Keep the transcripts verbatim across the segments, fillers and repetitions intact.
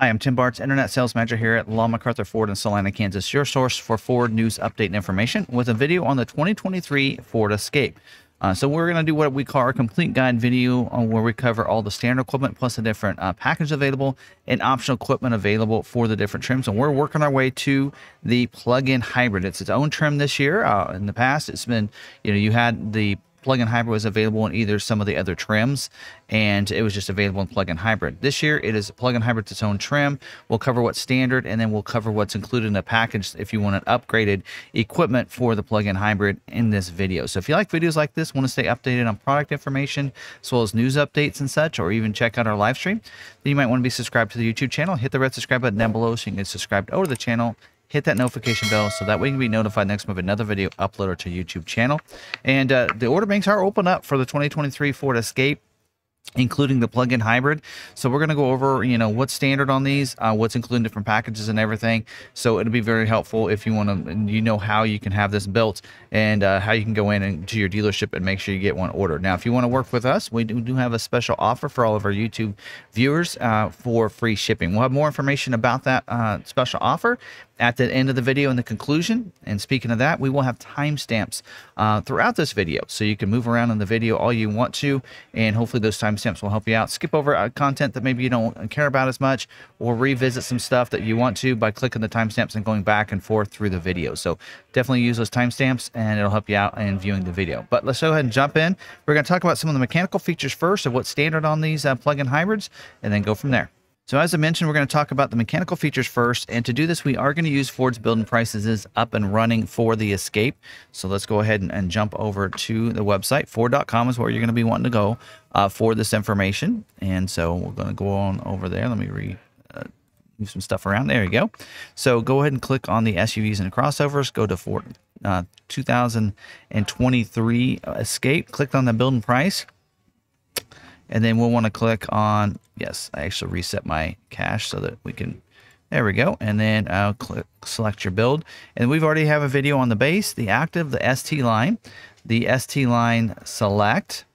Hi, I'm Tim Bartz, Internet Sales Manager here at Long McArthur Ford in Salina, Kansas, your source for Ford news, update, and information with a video on the twenty twenty-three Ford Escape. Uh, so we're going to do what we call our complete guide video on where we cover all the standard equipment plus the different uh, package available and optional equipment available for the different trims. And we're working our way to the plug-in hybrid. It's its own trim this year. Uh, in the past, it's been, you know, you had the plug-in hybrid was available in either some of the other trims, and it was just available in plug-in hybrid. This year, it is plug-in hybrid to its own trim. We'll cover what's standard, and then we'll cover what's included in the package if you want an upgraded equipment for the plug-in hybrid in this video. So if you like videos like this, want to stay updated on product information, as well as news updates and such, or even check out our live stream, then you might want to be subscribed to the YouTube channel. Hit the red subscribe button down below so you can get subscribed over to the channel. Hit that notification bell so that way you can be notified next time of another video uploaded to YouTube channel. And uh, the order banks are open up for the twenty twenty-three Ford Escape, including the plug-in hybrid. So we're going to go over, you know, what's standard on these, uh, what's included in different packages and everything. So it'll be very helpful if you want to, you know, how you can have this built and uh, how you can go in and to your dealership and make sure you get one ordered. Now, if you want to work with us, we do, do have a special offer for all of our YouTube viewers uh, for free shipping. We'll have more information about that uh, special offer at the end of the video in the conclusion. And speaking of that, we will have timestamps uh, throughout this video, so you can move around in the video all you want to, and hopefully those timestamps will help you out. Skip over uh, content that maybe you don't care about as much, or revisit some stuff that you want to by clicking the timestamps and going back and forth through the video. So definitely use those timestamps, and it'll help you out in viewing the video. But let's go ahead and jump in. We're going to talk about some of the mechanical features first of what's standard on these uh, plug-in hybrids, and then go from there. So as I mentioned, we're going to talk about the mechanical features first, and to do this, we are going to use Ford's build and prices is up and running for the Escape. So let's go ahead and, and jump over to the website. Ford dot com is where you're going to be wanting to go uh, for this information, and so we're going to go on over there. Let me re uh, move some stuff around. There you go. So go ahead and click on the S U Vs and crossovers. Go to Ford uh, two thousand twenty-three Escape. Click on the build and price. And then we'll want to click on, yes, I actually reset my cache so that we can, there we go. And then I'll click select your build. And we've already have a video on the base, the active, the S T line, the S T line select,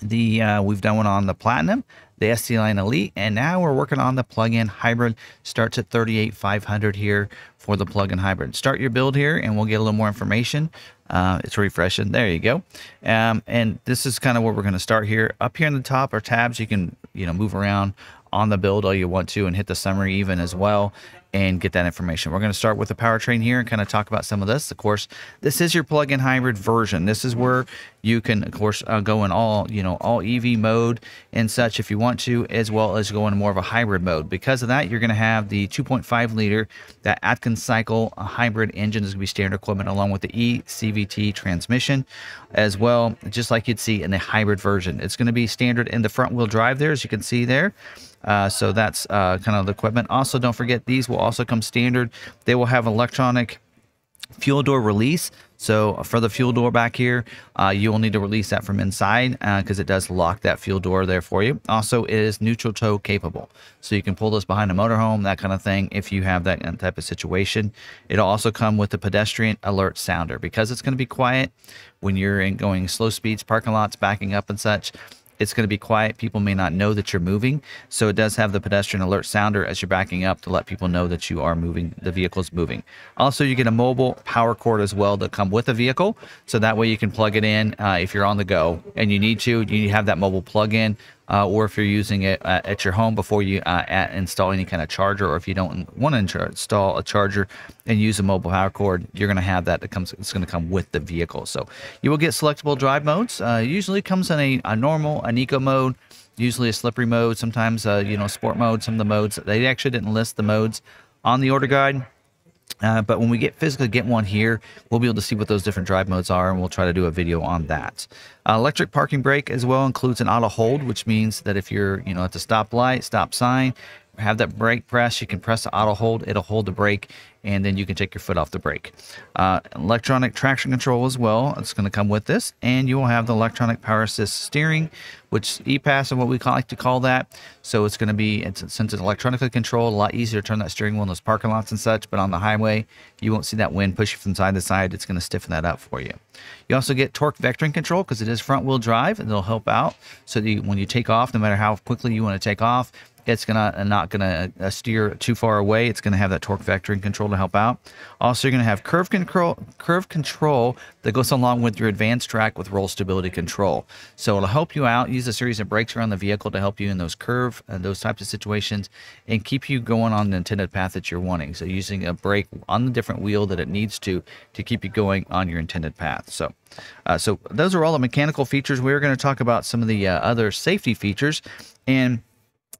the uh, we've done one on the platinum, the S T line elite, and now we're working on the plug-in hybrid. Starts at thirty-eight thousand five hundred here for the plug-in hybrid. Start your build here, and we'll get a little more information. Uh, it's refreshing. There you go. Um, and this is kind of where we're going to start here. Up here in the top are tabs. You can, you know, move around on the build all you want to and hit the summary even as well and get that information. We're going to start with the powertrain here and kind of talk about some of this. Of course, this is your plug-in hybrid version. This is where you can, of course, uh, go in all, you know, all E V mode and such if you want to, as well as go in more of a hybrid mode. Because of that, you're going to have the two point five liter, that Atkinson cycle hybrid engine is going to be standard equipment along with the E C V T transmission as well, just like you'd see in the hybrid version. It's going to be standard in the front wheel drive there, as you can see there. Uh, so that's uh, kind of the equipment. Also, don't forget, these will also come standard. They will have electronic fuel door release. So for the fuel door back here, uh, you will need to release that from inside because uh, it does lock that fuel door there for you. Also, it is neutral tow capable. So you can pull this behind a motorhome, that kind of thing, if you have that type of situation. It'll also come with the pedestrian alert sounder because it's going to be quiet when you're in going slow speeds, parking lots, backing up and such. It's going to be quiet. People may not know that you're moving. So it does have the pedestrian alert sounder as you're backing up to let people know that you are moving, the vehicle's moving. Also, you get a mobile power cord as well that come with the vehicle. So that way you can plug it in uh, if you're on the go and you need to, you have that mobile plug-in. Uh, or if you're using it uh, at your home before you uh, at install any kind of charger, or if you don't want to install a charger and use a mobile power cord, you're going to have that. That comes, it's going to come with the vehicle. So you will get selectable drive modes. Uh, usually comes in a, a normal, an eco mode, usually a slippery mode, sometimes uh, you know, sport mode, some of the modes. They actually didn't list the modes on the order guide. Uh, but when we get physically get one here, we'll be able to see what those different drive modes are, and we'll try to do a video on that. Uh, electric parking brake as well includes an auto hold, which means that if you're, you know, at the stoplight, stop sign, have that brake press, you can press the auto hold, it'll hold the brake, and then you can take your foot off the brake. Uh, electronic traction control as well, it's going to come with this, and you will have the electronic power assist steering, which E PASS and what we like to call that. So it's going to be, it's, since it's electronically controlled, a lot easier to turn that steering wheel in those parking lots and such, but on the highway, you won't see that wind push you from side to side. It's going to stiffen that up for you. You also get torque vectoring control because it is front wheel drive, and it'll help out so that you, when you take off, no matter how quickly you want to take off, It's gonna not gonna uh, steer too far away. It's gonna have that torque vectoring control to help out. Also, you're gonna have curve control, curve control that goes along with your advanced track with roll stability control. So it'll help you out. Use a series of brakes around the vehicle to help you in those curve and those types of situations, and keep you going on the intended path that you're wanting. So using a brake on the different wheel that it needs to to keep you going on your intended path. So, uh, so those are all the mechanical features. We're gonna talk about some of the uh, other safety features, and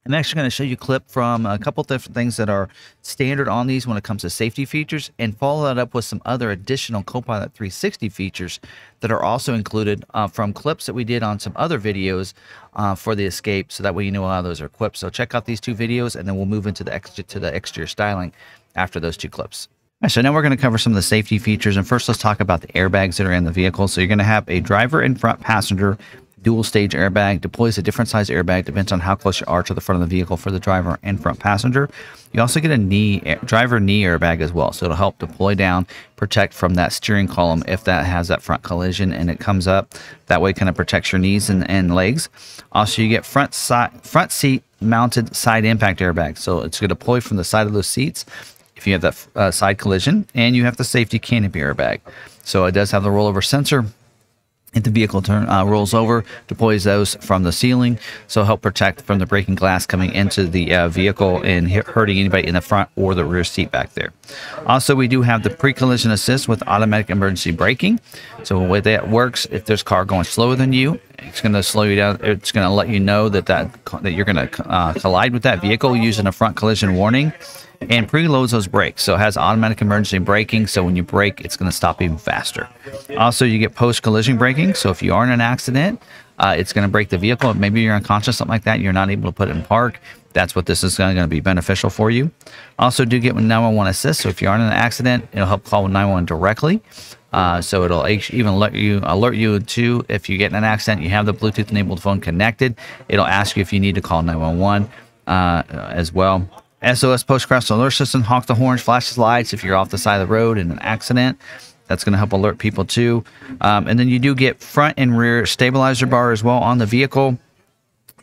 I'm actually going to show you a clip from a couple different things that are standard on these when it comes to safety features, and follow that up with some other additional Copilot three sixty features that are also included uh, from clips that we did on some other videos uh, for the Escape, so that way you know how those are equipped. So check out these two videos, and then we'll move into the extra, to the exterior styling after those two clips. All right, so now we're going to cover some of the safety features, and first let's talk about the airbags that are in the vehicle. So you're going to have a driver and front passenger dual stage airbag. Deploys a different size airbag, depends on how close you are to the front of the vehicle for the driver and front passenger. You also get a knee driver knee airbag as well, so it'll help deploy down, protect from that steering column if that has that front collision and it comes up. That way it kind of protects your knees and, and legs. Also, you get front side front seat mounted side impact airbag, so it's going to deploy from the side of those seats if you have that uh, side collision. And you have the safety canopy airbag, so it does have the rollover sensor. If the vehicle turn uh, rolls over, deploys those from the ceiling, so help protect from the breaking glass coming into the uh, vehicle and hurting anybody in the front or the rear seat back there. Also, we do have the pre-collision assist with automatic emergency braking. So the way that works, if there's a car going slower than you, it's going to slow you down. It's going to let you know that that that you're going to uh, collide with that vehicle using a front collision warning, and preloads those brakes. So it has automatic emergency braking, so when you brake, it's going to stop even faster. Also, you get post-collision braking, so if you are in an accident, uh, it's going to brake the vehicle. If maybe you're unconscious, something like that, you're not able to put it in park, that's what this is going to be beneficial for you. Also, do get nine one one assist, so if you are in an accident, it'll help call nine one one directly. Uh, so it'll even let you alert you to if you get in an accident, you have the Bluetooth-enabled phone connected. It'll ask you if you need to call nine one one uh, as well. S O S post-crash alert system, honk the horns, flash the lights if you're off the side of the road in an accident. That's going to help alert people too. Um, and then you do get front and rear stabilizer bar as well on the vehicle.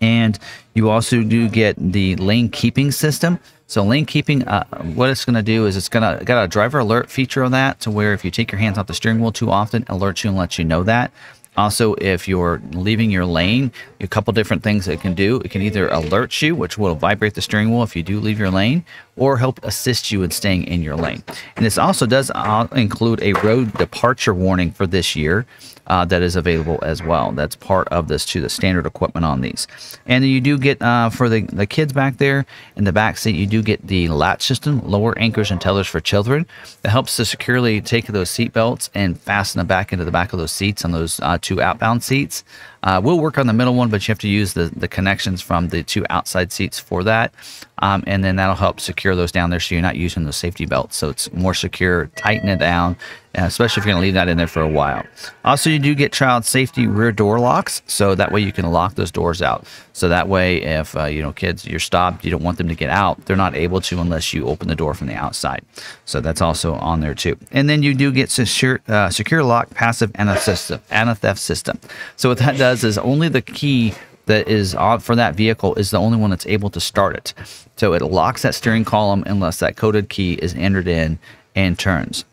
And you also do get the lane keeping system. So lane keeping, uh, what it's going to do is it's going to got a driver alert feature on that, to where if you take your hands off the steering wheel too often, it alerts you and lets you know that. Also, if you're leaving your lane, a couple different things it can do. It can either alert you, which will vibrate the steering wheel if you do leave your lane, or help assist you in staying in your lane. And this also does include a road departure warning for this year uh, that is available as well. That's part of this too, the standard equipment on these. And then you do get, uh, for the, the kids back there in the back seat, you do get the latch system, lower anchors and tethers for children. That helps to securely take those seat belts and fasten them back into the back of those seats on those uh, two outbound seats. Uh, we'll work on the middle one, but you have to use the, the connections from the two outside seats for that. Um, and then that'll help secure those down there, so you're not using those safety belts. So it's more secure, tighten it down, especially if you're going to leave that in there for a while. Also, you do get child safety rear door locks, so that way you can lock those doors out. So that way, if uh, you know, kids, you're stopped, you don't want them to get out, they're not able to unless you open the door from the outside. So that's also on there too. And then you do get secure, uh, secure lock passive anti-theft system. So what that does is only the key that is on for that vehicle is the only one that's able to start it. So it locks that steering column unless that coded key is entered in and turns.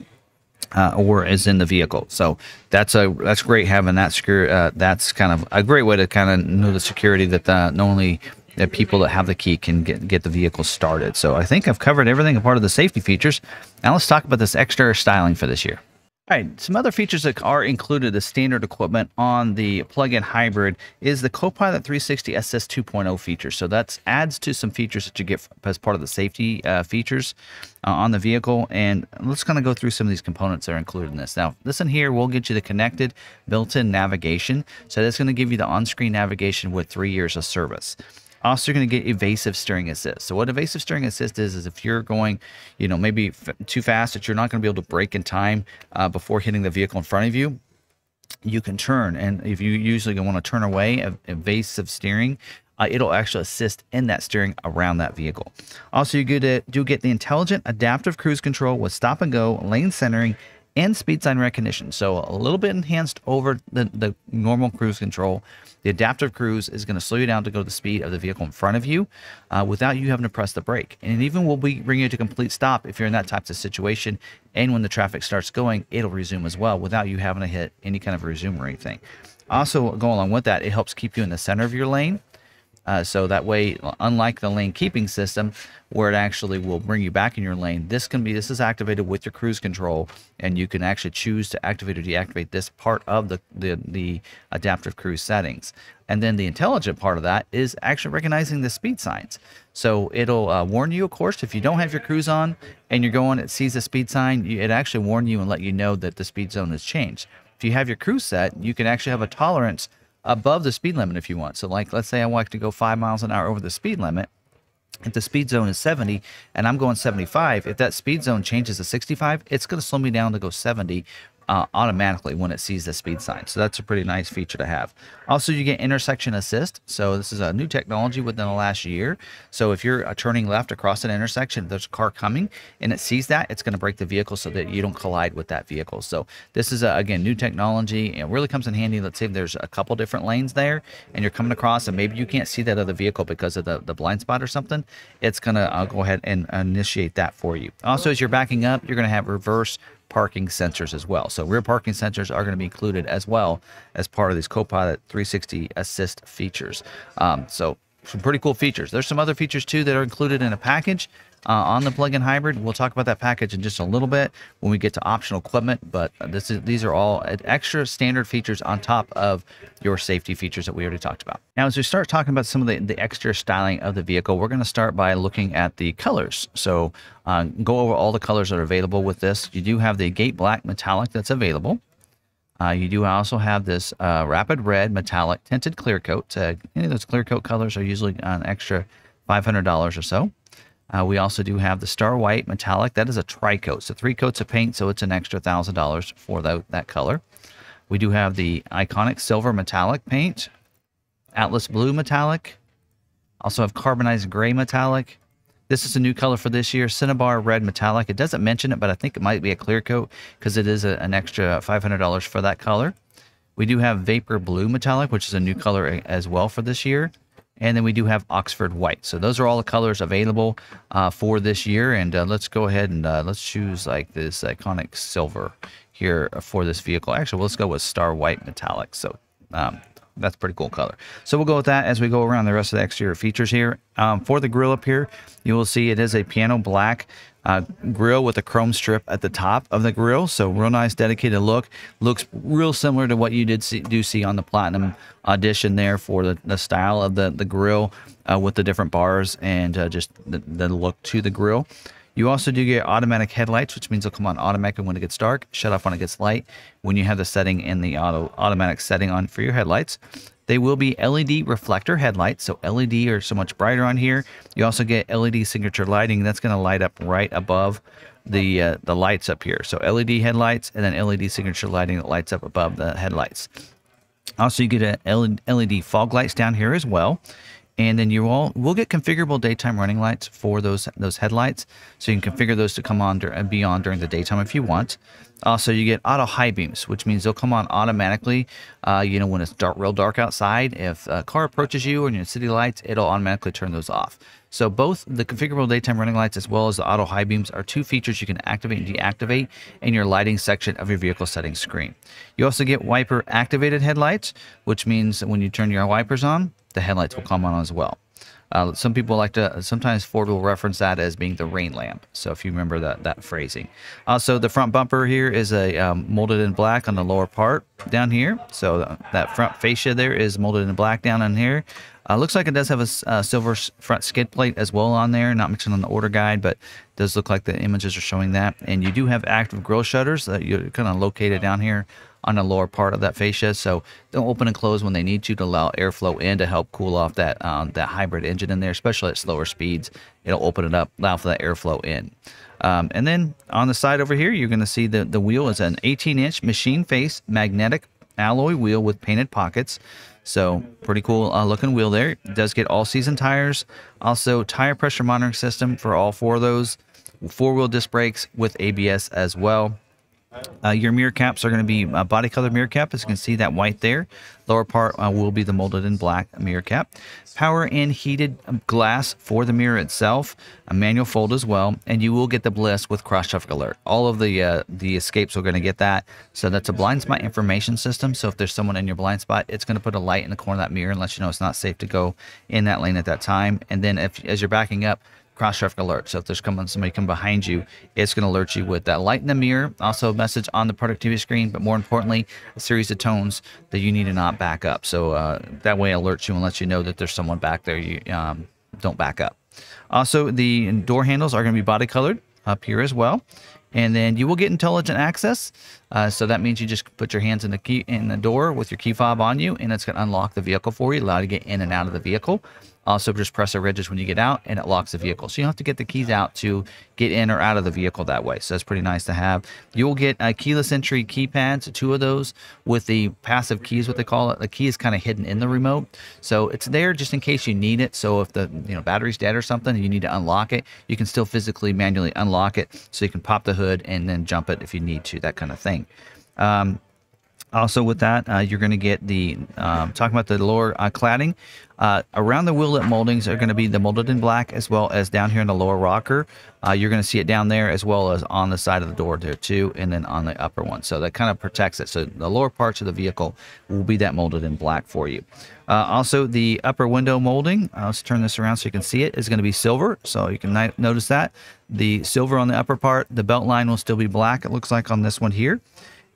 Uh, or is in the vehicle. So that's a that's great having that secure. Uh, that's kind of a great way to kind of know the security that the, not only the people that have the key can get get the vehicle started. So I think I've covered everything a part of the safety features. Now let's talk about this exterior styling for this year. All right, some other features that are included as standard equipment on the plug-in hybrid is the Copilot three sixty Assist two point oh feature. So that adds to some features that you get as part of the safety uh, features uh, on the vehicle. And let's kind of go through some of these components that are included in this. Now, this in here will get you the connected built-in navigation. So that's going to give you the on-screen navigation with three years of service. Also, you're going to get evasive steering assist. So what evasive steering assist is, is if you're going, you know, maybe f too fast that you're not going to be able to brake in time uh, before hitting the vehicle in front of you, you can turn. And if you usually want to turn away, ev evasive steering, uh, it'll actually assist in that steering around that vehicle. Also, you get a, do get the intelligent adaptive cruise control with stop and go, lane centering, and speed sign recognition. So a little bit enhanced over the, the normal cruise control. The adaptive cruise is going to slow you down to go to the speed of the vehicle in front of you uh, without you having to press the brake. And it even will be bring you to complete stop if you're in that type of situation. And when the traffic starts going, it'll resume as well without you having to hit any kind of resume or anything. Also, go along with that, it helps keep you in the center of your lane. Uh, so that way, unlike the lane keeping system, where it actually will bring you back in your lane, this can be this is activated with your cruise control, and you can actually choose to activate or deactivate this part of the the, the adaptive cruise settings. And then the intelligent part of that is actually recognizing the speed signs. So it'll uh, warn you, of course, if you don't have your cruise on and you're going, it sees a speed sign, you, it actually warn you and let you know that the speed zone has changed. If you have your cruise set, you can actually have a tolerance above the speed limit if you want. So like, let's say I want to go five miles an hour over the speed limit. If the speed zone is seventy and I'm going seventy-five, if that speed zone changes to sixty-five, it's going to slow me down to go seventy uh, automatically when it sees the speed sign. So that's a pretty nice feature to have. Also, you get intersection assist. So this is a new technology within the last year. So if you're turning left across an intersection, there's a car coming and it sees that, it's going to brake the vehicle so that you don't collide with that vehicle. So this is, a, again, new technology, and really comes in handy. Let's say there's a couple different lanes there and you're coming across and maybe you can't see that other vehicle because of the, the blind spot or something. It's going to uh, go ahead and initiate that for you. Also, as you're backing up, you're going to have reverse parking sensors as well. So rear parking sensors are going to be included as well as part of these Copilot three sixty assist features. Um, so some pretty cool features. There's some other features too that are included in a package uh, on the plug-in hybrid. We'll talk about that package in just a little bit when we get to optional equipment, but this is, these are all extra standard features on top of your safety features that we already talked about. Now, as we start talking about some of the, the extra styling of the vehicle, we're going to start by looking at the colors. So uh, go over all the colors that are available with this. You do have the Gate Black Metallic that's available. Uh, you do also have this uh, Rapid Red Metallic Tinted Clear Coat. Uh, any of those clear coat colors are usually an extra five hundred dollars or so. Uh, we also do have the Star White Metallic. That is a tri-coat, so three coats of paint, so it's an extra one thousand dollars for the, that color. We do have the Iconic Silver Metallic paint, Atlas Blue Metallic, also have Carbonized Gray Metallic. This is a new color for this year, Cinnabar Red Metallic. It doesn't mention it, but I think it might be a clear coat because it is a, an extra five hundred dollars for that color. We do have Vapor Blue Metallic, which is a new color as well for this year. And then we do have Oxford White. So those are all the colors available uh, for this year. And uh, let's go ahead and uh, let's choose like this Iconic Silver here for this vehicle. Actually, let's go with Star White Metallic. So um, that's a pretty cool color. So we'll go with that as we go around the rest of the exterior features here. Um, for the grill up here, you will see it is a piano black uh, grill with a chrome strip at the top of the grill. So real nice dedicated look. Looks real similar to what you did see, do see on the Platinum Edition there for the, the style of the, the grill uh, with the different bars and uh, just the, the look to the grill. You also do get automatic headlights, which means they'll come on automatically when it gets dark, shut off when it gets light, when you have the setting in the auto automatic setting on for your headlights. They will be L E D reflector headlights, so L E D are so much brighter on here. You also get L E D signature lighting. That's going to light up right above the uh, the lights up here. So L E D headlights and then L E D signature lighting that lights up above the headlights. Also, you get an L E D fog lights down here as well. And then you all will get configurable daytime running lights for those those headlights. So you can configure those to come on and be on during the daytime if you want. Also, you get auto high beams, which means they'll come on automatically, uh, you know, when it's dark, real dark outside. If a car approaches you and your city lights, it'll automatically turn those off. So both the configurable daytime running lights as well as the auto high beams are two features you can activate and deactivate in your lighting section of your vehicle settings screen. You also get wiper activated headlights, which means that when you turn your wipers on, the headlights will come on as well. Uh, some people like to, sometimes Ford will reference that as being the rain lamp. So if you remember that that phrasing. Also, the front bumper here is a um, molded in black on the lower part down here. So that front fascia there is molded in black down in here. Uh, looks like it does have a uh, silver front skid plate as well on there. Not mentioned on the order guide, but it does look like the images are showing that. And you do have active grille shutters that you're kind of located down here on the lower part of that fascia, so they'll open and close when they need to to allow airflow in to help cool off that um, that hybrid engine in there, especially at slower speeds. It'll open it up, allow for that airflow in. Um, and then on the side over here, you're going to see the the wheel is an eighteen inch machine face magnetic alloy wheel with painted pockets. So pretty cool uh, looking wheel there. It does get all season tires, also tire pressure monitoring system for all four of those, four wheel disc brakes with A B S as well. Uh, your mirror caps are going to be a body color mirror cap. As you can see, that white there. Lower part uh, will be the molded in black mirror cap. Power and heated glass for the mirror itself. A manual fold as well. And you will get the bliss with cross-traffic alert. All of the uh, the escapes are going to get that. So that's a blind spot information system. So if there's someone in your blind spot, it's going to put a light in the corner of that mirror and let you know it's not safe to go in that lane at that time. And then if as you're backing up, cross-traffic alert. So if there's coming, somebody come behind you, it's going to alert you with that light in the mirror. Also a message on the productivity screen, but more importantly, a series of tones that you need to not back up. So uh, that way it alerts you and lets you know that there's someone back there. You um, don't back up. Also, the door handles are going to be body colored up here as well. And then you will get intelligent access. Uh, so that means you just put your hands in the key in the door with your key fob on you, and it's going to unlock the vehicle for you, allow you to get in and out of the vehicle. Also, just press the ridges when you get out, and it locks the vehicle. So you don't have to get the keys out to get in or out of the vehicle that way. So that's pretty nice to have. You will get uh, keyless entry keypads, two of those, with the passive keys, what they call it. The key is kind of hidden in the remote, so it's there just in case you need it. So if the you know battery's dead or something, you need to unlock it, you can still physically manually unlock it. So you can pop the hood and then jump it if you need to, that kind of thing. Um, Also with that, uh, you're going to get the, um, talking about the lower uh, cladding, uh, around the wheellet moldings are going to be the molded in black, as well as down here in the lower rocker. Uh, you're going to see it down there as well as on the side of the door there too, and then on the upper one. So that kind of protects it. So the lower parts of the vehicle will be that molded in black for you. Uh, also, the upper window molding, uh, let's turn this around so you can see it, is going to be silver. So you can notice that. The silver on the upper part, the belt line will still be black, it looks like on this one here.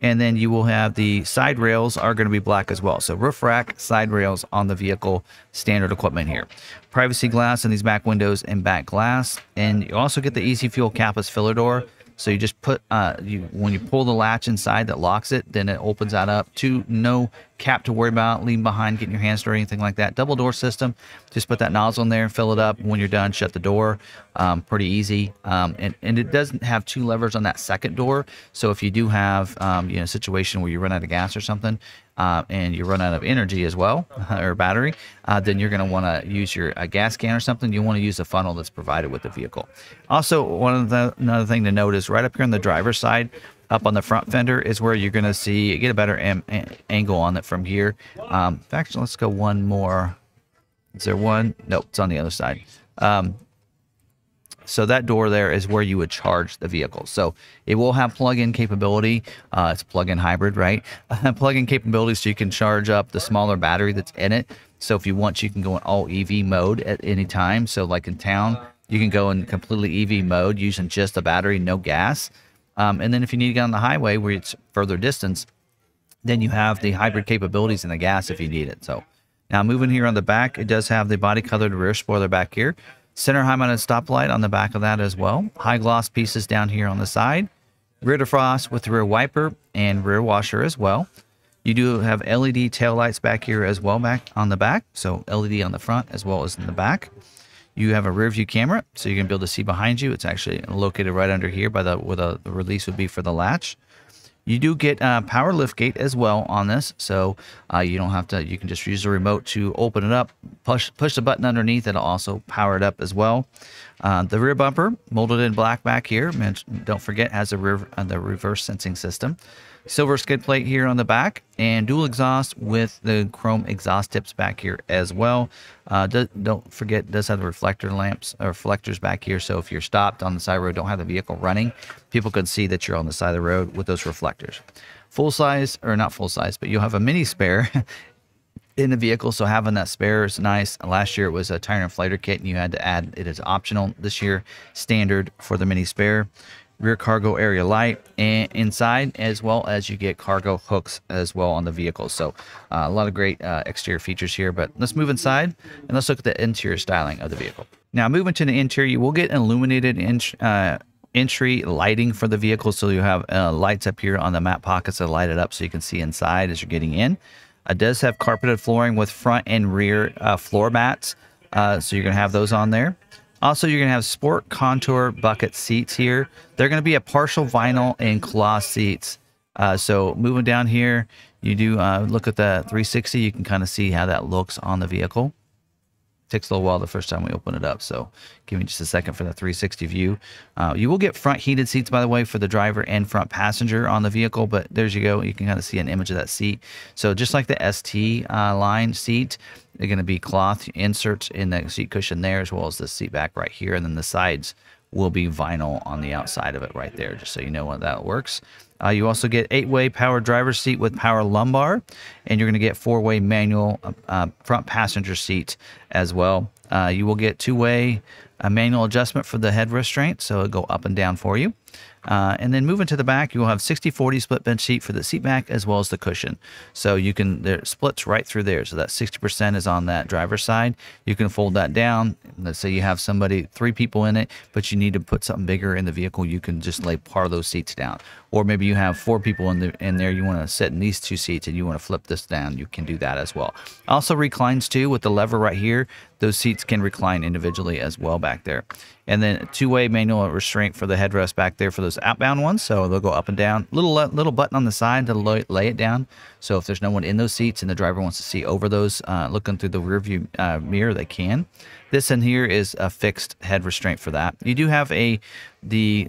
And then you will have the side rails are going to be black as well. So roof rack, side rails on the vehicle, standard equipment here. Privacy glass in these back windows and back glass. And you also get the Easy Fuel capless filler door. So you just put, uh, you, when you pull the latch inside that locks it, then it opens that up to no cap to worry about, lean behind, getting your hands dirty, anything like that. Double door system, just put that nozzle in there, fill it up. When you're done, shut the door. Um, pretty easy. Um, and, and it doesn't have two levers on that second door. So if you do have um, you know, a situation where you run out of gas or something, Uh, and you run out of energy as well, or battery, uh, then you're going to want to use your uh, gas can or something. You want to use the funnel that's provided with the vehicle. Also, one of the, another thing to note is right up here on the driver's side, up on the front fender is where you're going to see, get a better am, a, angle on it from here. Um, in fact, let's go one more. Is there one? Nope, it's on the other side. Um, So that door there is where you would charge the vehicle. So it will have plug-in capability. Uh, it's plug-in hybrid, right? Plug-in capability, so you can charge up the smaller battery that's in it. So if you want, you can go in all E V mode at any time. So like in town, you can go in completely E V mode using just the battery, no gas. Um, and then if you need to get on the highway where it's further distance, then you have the hybrid capabilities and the gas if you need it. So now moving here on the back, it does have the body-colored rear spoiler back here. Center high-mounted stoplight on the back of that as well. High gloss pieces down here on the side. Rear defrost with rear wiper and rear washer as well. You do have L E D taillights back here as well, back on the back. So L E D on the front as well as in the back. You have a rear view camera, so you can be able to see behind you. It's actually located right under here by the where the release would be for the latch. You do get a uh, power liftgate as well on this, so uh, you don't have to, you can just use the remote to open it up, push push the button underneath, it'll also power it up as well. Uh, the rear bumper, molded in black back here, and don't forget, has a rear, uh, the reverse sensing system. Silver skid plate here on the back, and dual exhaust with the chrome exhaust tips back here as well. Uh, do, don't forget, does have the reflector lamps or reflectors back here, so if you're stopped on the side of the road, don't have the vehicle running, people can see that you're on the side of the road with those reflectors. Full size, or not full size, but you'll have a mini spare in the vehicle, so having that spare is nice. Last year it was a tire inflator kit, and you had to add it as optional. This year, standard for the mini spare. Rear cargo area light and inside, as well as you get cargo hooks as well on the vehicle. So uh, a lot of great uh, exterior features here, but let's move inside and let's look at the interior styling of the vehicle. Now moving to the interior, you will get illuminated inch, uh, entry lighting for the vehicle. So you have uh, lights up here on the map pockets that light it up so you can see inside as you're getting in. It does have carpeted flooring with front and rear uh, floor mats. Uh, so you're gonna have those on there. Also, you're going to have sport contour bucket seats here. They're going to be a partial vinyl and cloth seats. Uh, so moving down here, you do uh, look at the three sixty. You can kind of see how that looks on the vehicle. takes a little while the first time we open it up. So give me just a second for the three sixty view. Uh, you will get front heated seats, by the way, for the driver and front passenger on the vehicle, but there you go. You can kind of see an image of that seat. So just like the S T uh, line seat, they're going to be cloth inserts in the seat cushion there, as well as the seat back right here. And then the sides will be vinyl on the outside of it right there, just so you know how that works. Uh, you also get eight-way power driver's seat with power lumbar, and you're going to get four-way manual uh, front passenger seat as well. Uh, you will get two-way uh, manual adjustment for the head restraint, so it'll go up and down for you. Uh, and then moving to the back, you will have sixty forty split bench seat for the seat back as well as the cushion. So you can, there splits right through there. So that sixty percent is on that driver's side. You can fold that down. Let's say you have somebody, three people in it, but you need to put something bigger in the vehicle. You can just lay part of those seats down. Or maybe you have four people in, the, in there. You want to sit in these two seats and you want to flip this down. You can do that as well. Also reclines too with the lever right here. Those seats can recline individually as well back there. And then two-way manual restraint for the headrest back there for those outbound ones, so they'll go up and down. Little little button on the side to lay, lay it down. So if there's no one in those seats and the driver wants to see over those, uh, looking through the rear view uh, mirror, they can. This in here is a fixed head restraint for that. You do have a the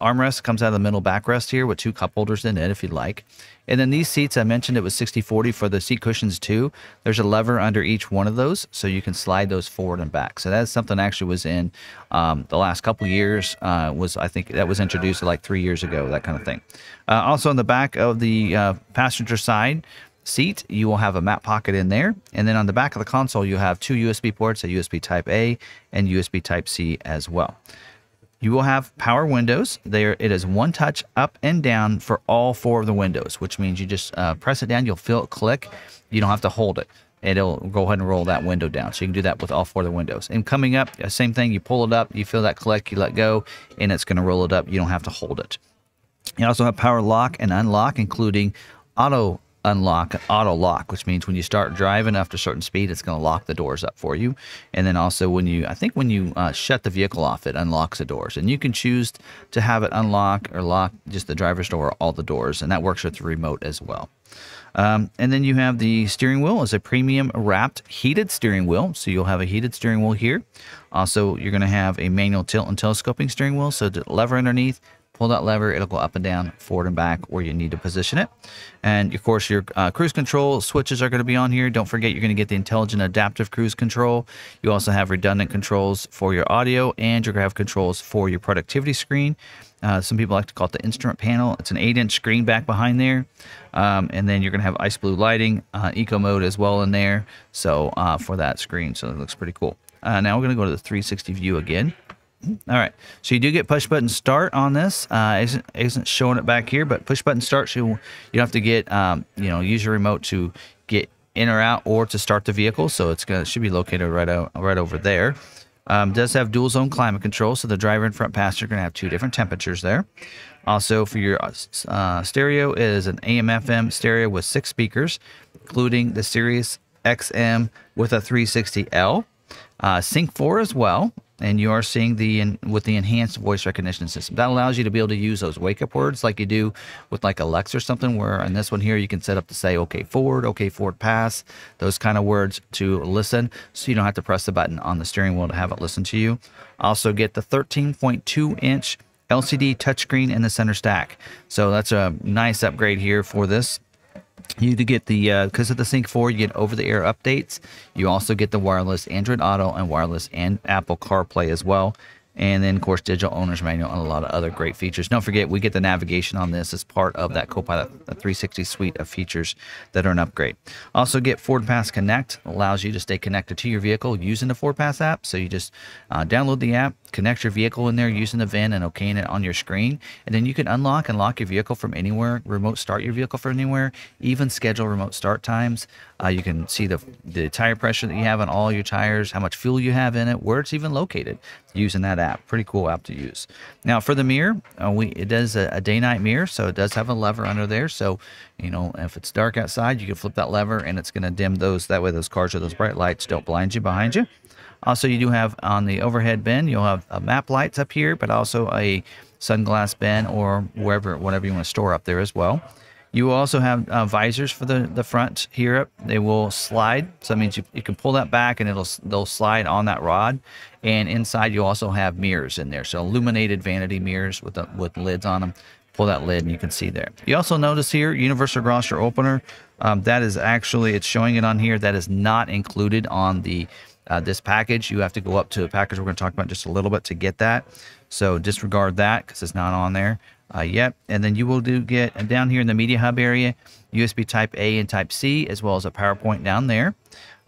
armrest comes out of the middle backrest here with two cup holders in it if you'd like. And then these seats, I mentioned it was sixty forty for the seat cushions too. There's a lever under each one of those, so you can slide those forward and back. So that's something actually was in um, the last couple years, uh, was I think that was introduced like three years ago, that kind of thing. Uh, also on the back of the uh, passenger side seat, you will have a map pocket in there. And then on the back of the console, you have two U S B ports, a U S B type A and U S B type C as well. You will have power windows. There, it is one touch up and down for all four of the windows, which means you just uh, press it down, you'll feel it click. You don't have to hold it. It'll go ahead and roll that window down. So you can do that with all four of the windows. And coming up, same thing, you pull it up, you feel that click, you let go, and it's gonna roll it up. You don't have to hold it. You also have power lock and unlock, including auto unlock and auto lock, which means when you start driving after a certain speed, it's going to lock the doors up for you. And then also when you, I think when you uh, shut the vehicle off, it unlocks the doors, and you can choose to have it unlock or lock just the driver's door or all the doors, and that works with the remote as well. Um, and then you have the steering wheel as a premium wrapped heated steering wheel. So you'll have a heated steering wheel here. Also, you're going to have a manual tilt and telescoping steering wheel. So the lever underneath, pull that lever, it'll go up and down, forward and back where you need to position it. And of course, your uh, cruise control switches are going to be on here. Don't forget, you're going to get the intelligent adaptive cruise control. You also have redundant controls for your audio, and you're going to have controls for your productivity screen. Uh, some people like to call it the instrument panel. It's an eight inch screen back behind there. Um, and then you're going to have ice blue lighting, uh, eco mode as well in there. So uh, for that screen, so it looks pretty cool. Uh, now we're going to go to the three sixty view again. All right, so you do get push button start on this. Uh, isn't isn't showing it back here, but push button start. So you, you don't have to get um, you know, use your remote to get in or out or to start the vehicle. So it's gonna should be located right out right over there. Um, does have dual zone climate control, so the driver and front passenger are gonna have two different temperatures there. Also for your uh, stereo, it is an A M F M stereo with six speakers, including the Sirius X M with a three sixty L, uh, Sync four as well. And you are seeing the in, with the enhanced voice recognition system. That allows you to be able to use those wake-up words like you do with like Alexa or something, where in this one here, you can set up to say, okay, Ford, okay, FordPass, those kind of words to listen, so you don't have to press the button on the steering wheel to have it listen to you. Also get the thirteen point two inch L C D touchscreen in the center stack. So that's a nice upgrade here for this. You do get the, because uh, of the Sync four, you get over-the-air updates. You also get the wireless Android Auto and wireless and Apple CarPlay as well. And then, of course, digital owner's manual and a lot of other great features. Don't forget, we get the navigation on this as part of that Copilot three sixty suite of features that are an upgrade. Also get FordPass Connect, allows you to stay connected to your vehicle using the FordPass app. So you just uh, download the app, connect your vehicle in there using the V I N and okaying it on your screen. And then you can unlock and lock your vehicle from anywhere, remote start your vehicle from anywhere, even schedule remote start times. Uh, you can see the, the tire pressure that you have on all your tires, how much fuel you have in it, where it's even located using that app. Pretty cool app to use. Now for the mirror, uh, we it does a, a day-night mirror, so it does have a lever under there. So you know, if it's dark outside, you can flip that lever and it's going to dim those. That way, those cars or those bright lights don't blind you behind you. Also, you do have on the overhead bin, you'll have a map lights up here, but also a sunglass bin or wherever, whatever you want to store up there as well. You will also have uh, visors for the, the front here up. They will slide. So that means you, you can pull that back and it'll they'll slide on that rod. And inside you also have mirrors in there. So illuminated vanity mirrors with, the, with lids on them. Pull that lid and you can see there. You also notice here, universal garage door opener. Um, that is actually, it's showing it on here. That is not included on the uh, this package. You have to go up to a package we're going to talk about in just a little bit to get that. So disregard that because it's not on there. Uh, yep, and then you will do get uh, down here in the media hub area, U S B type A and type C, as well as a PowerPoint down there.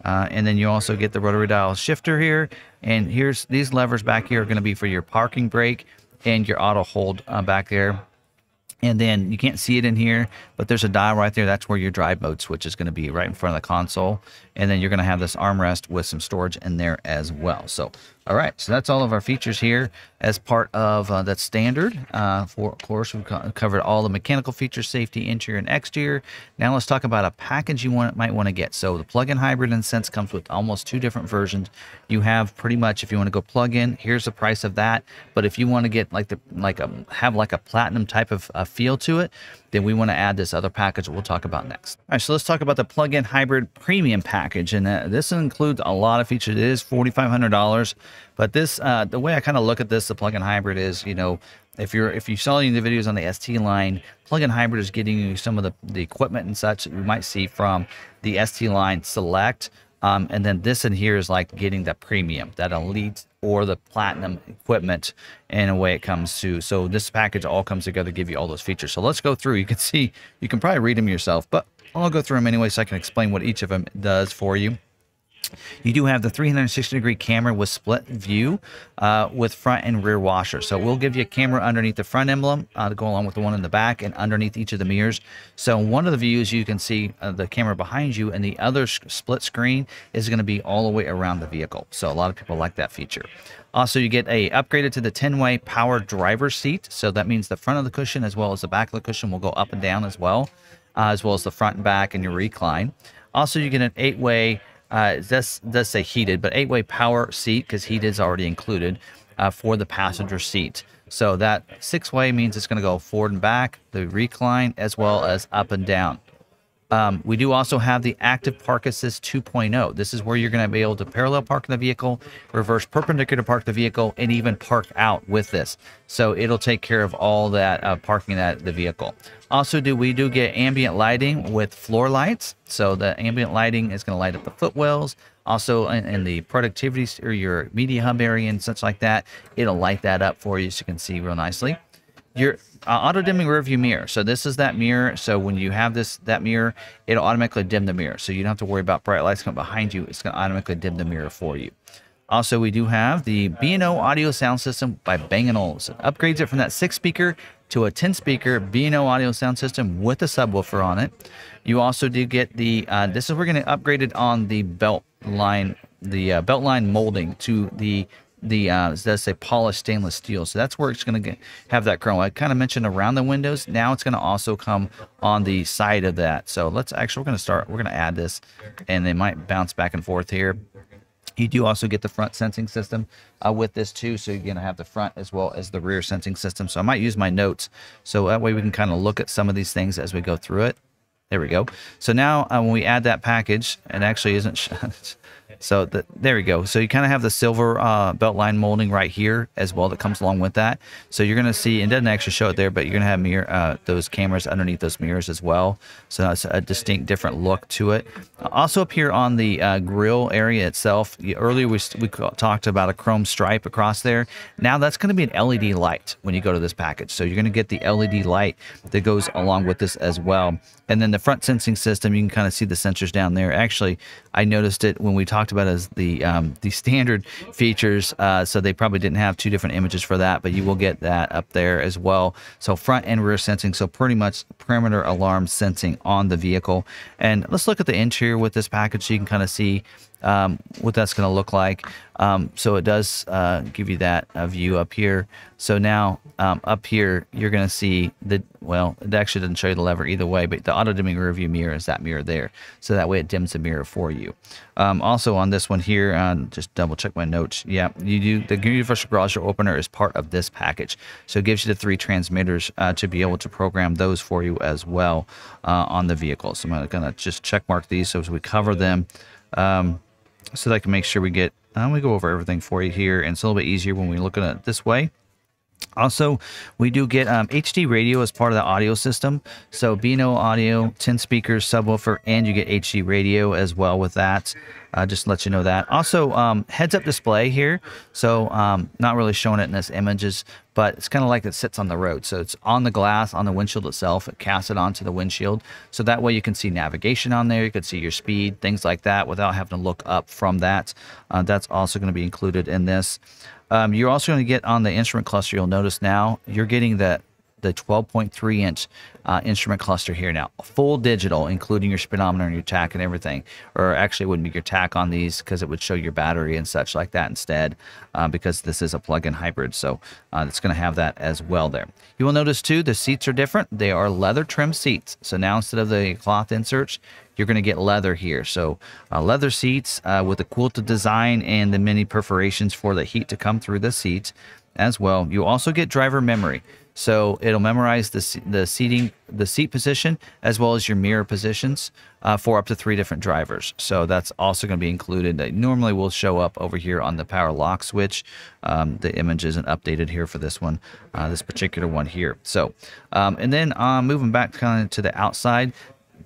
Uh, and then you also get the rotary dial shifter here. And here's these levers back here are going to be for your parking brake and your auto hold uh, back there. And then you can't see it in here, but there's a dial right there. That's where your drive mode switch is going to be, right in front of the console. And then you're going to have this armrest with some storage in there as well. So, all right. So that's all of our features here as part of uh, that standard. Uh, for, of course, we've co covered all the mechanical features, safety, interior, and exterior. Now let's talk about a package you want, might want to get. So the plug-in hybrid and Sense comes with almost two different versions. You have pretty much, if you want to go plug-in, here's the price of that. But if you want to get like the like a have like a platinum type of uh, feel to it, then we want to add this other package that we'll talk about next. All right, so let's talk about the plug-in hybrid premium package, and uh, this includes a lot of features. It is forty-five hundred dollars, but this uh, the way I kind of look at this, the plug-in hybrid is, you know, if you're if you saw any of the videos on the S T line, plug-in hybrid is getting you some of the the equipment and such that you might see from the S T line Select. Um, and then this in here is like getting the premium, that elite or the platinum equipment in a way it comes to. So this package all comes together to give you all those features. So let's go through. You can see, you can probably read them yourself, but I'll go through them anyway so I can explain what each of them does for you. You do have the three sixty degree camera with split view uh, with front and rear washer. So we'll give you a camera underneath the front emblem uh, to go along with the one in the back and underneath each of the mirrors. So one of the views you can see uh, the camera behind you, and the other split screen is going to be all the way around the vehicle. So a lot of people like that feature. Also, you get a upgraded to the ten way power driver's seat. So that means the front of the cushion as well as the back of the cushion will go up and down as well, uh, as well as the front and back and your recline. Also, you get an eight way Uh, it does, does say heated, but eight way power seat, because heat is already included uh, for the passenger seat. So that six way means it's going to go forward and back, the recline, as well as up and down. Um, we do also have the Active Park Assist two point oh. This is where you're going to be able to parallel park the vehicle, reverse perpendicular park the vehicle, and even park out with this. So it'll take care of all that uh, parking that the vehicle. Also, do we do get ambient lighting with floor lights? So the ambient lighting is going to light up the footwells. Also, in, in the productivity or your media hub area and such like that, it'll light that up for you so you can see real nicely. Your uh, auto dimming rearview mirror. So this is that mirror. So when you have this that mirror, it'll automatically dim the mirror. So you don't have to worry about bright lights coming behind you. It's going to automatically dim the mirror for you. Also, we do have the B and O audio sound system by Bang and Olufsen. Upgrades it from that six speaker to a ten speaker B and O audio sound system with a subwoofer on it. You also do get the. Uh, this is we're going to upgrade it on the belt line, the uh, belt line molding to the. the uh it does say polished stainless steel, so that's where it's going to have that chrome. I kind of mentioned around the windows. Now it's going to also come on the side of that. So let's actually we're going to start we're going to add this, and they might bounce back and forth here. You do also get the front sensing system uh, with this too, so you're going to have the front as well as the rear sensing system. So I might use my notes so that way we can kind of look at some of these things as we go through it. There we go. So now uh, when we add that package, it actually isn't shut. So the, there we go. So you kind of have the silver uh, belt line molding right here as well that comes along with that. So you're going to see, it doesn't actually show it there, but you're going to have mirror, uh, those cameras underneath those mirrors as well. So that's a distinct different look to it. Also up here on the uh, grill area itself, you, earlier we, we talked about a chrome stripe across there. Now that's going to be an L E D light when you go to this package. So you're going to get the L E D light that goes along with this as well. And then the front sensing system, you can kind of see the sensors down there. Actually, I noticed it when we talked about as the um, the standard features, uh, so they probably didn't have two different images for that, but you will get that up there as well. So front and rear sensing, so pretty much perimeter alarm sensing on the vehicle. And let's look at the interior with this package so you can kind of see um, what that's going to look like. Um, so it does uh, give you that uh, view up here. So now um, up here, you're going to see the, well, it actually doesn't show you the lever either way, but the auto dimming rearview mirror is that mirror there. So that way it dims the mirror for you. Um, also on this one here, uh, just double check my notes. Yeah, you do, the universal garage door opener is part of this package. So it gives you the three transmitters uh, to be able to program those for you as well uh, on the vehicle. So I'm going to just check mark these so as we cover them. Um, so that I can make sure we get, um, we go over everything for you here, and it's a little bit easier when we look at it this way. Also, we do get um, H D radio as part of the audio system. So B and O audio, ten speakers, subwoofer, and you get H D radio as well with that. Uh, just to let you know that. Also, um, heads-up display here. So um, not really showing it in this images, but it's kind of like it sits on the road. So it's on the glass, on the windshield itself. It casts it onto the windshield. So that way you can see navigation on there. You can see your speed, things like that, without having to look up from that. Uh, that's also going to be included in this. Um, you're also going to get on the instrument cluster. You'll notice now you're getting the the twelve point three inch uh, instrument cluster here now, full digital, including your speedometer and your T A C and everything. Or actually, it wouldn't be your T A C on these because it would show your battery and such like that instead, uh, because this is a plug-in hybrid. So uh, it's going to have that as well there. You will notice too, the seats are different. They are leather trim seats. So now instead of the cloth inserts, you're going to get leather here. So uh, leather seats uh, with a quilted design and the mini perforations for the heat to come through the seats as well. You also get driver memory. So it'll memorize the, the seating, the seat position, as well as your mirror positions uh, for up to three different drivers. So that's also going to be included. It normally will show up over here on the power lock switch. Um, the image isn't updated here for this one, uh, this particular one here. So, um, and then uh, moving back kind of to the outside,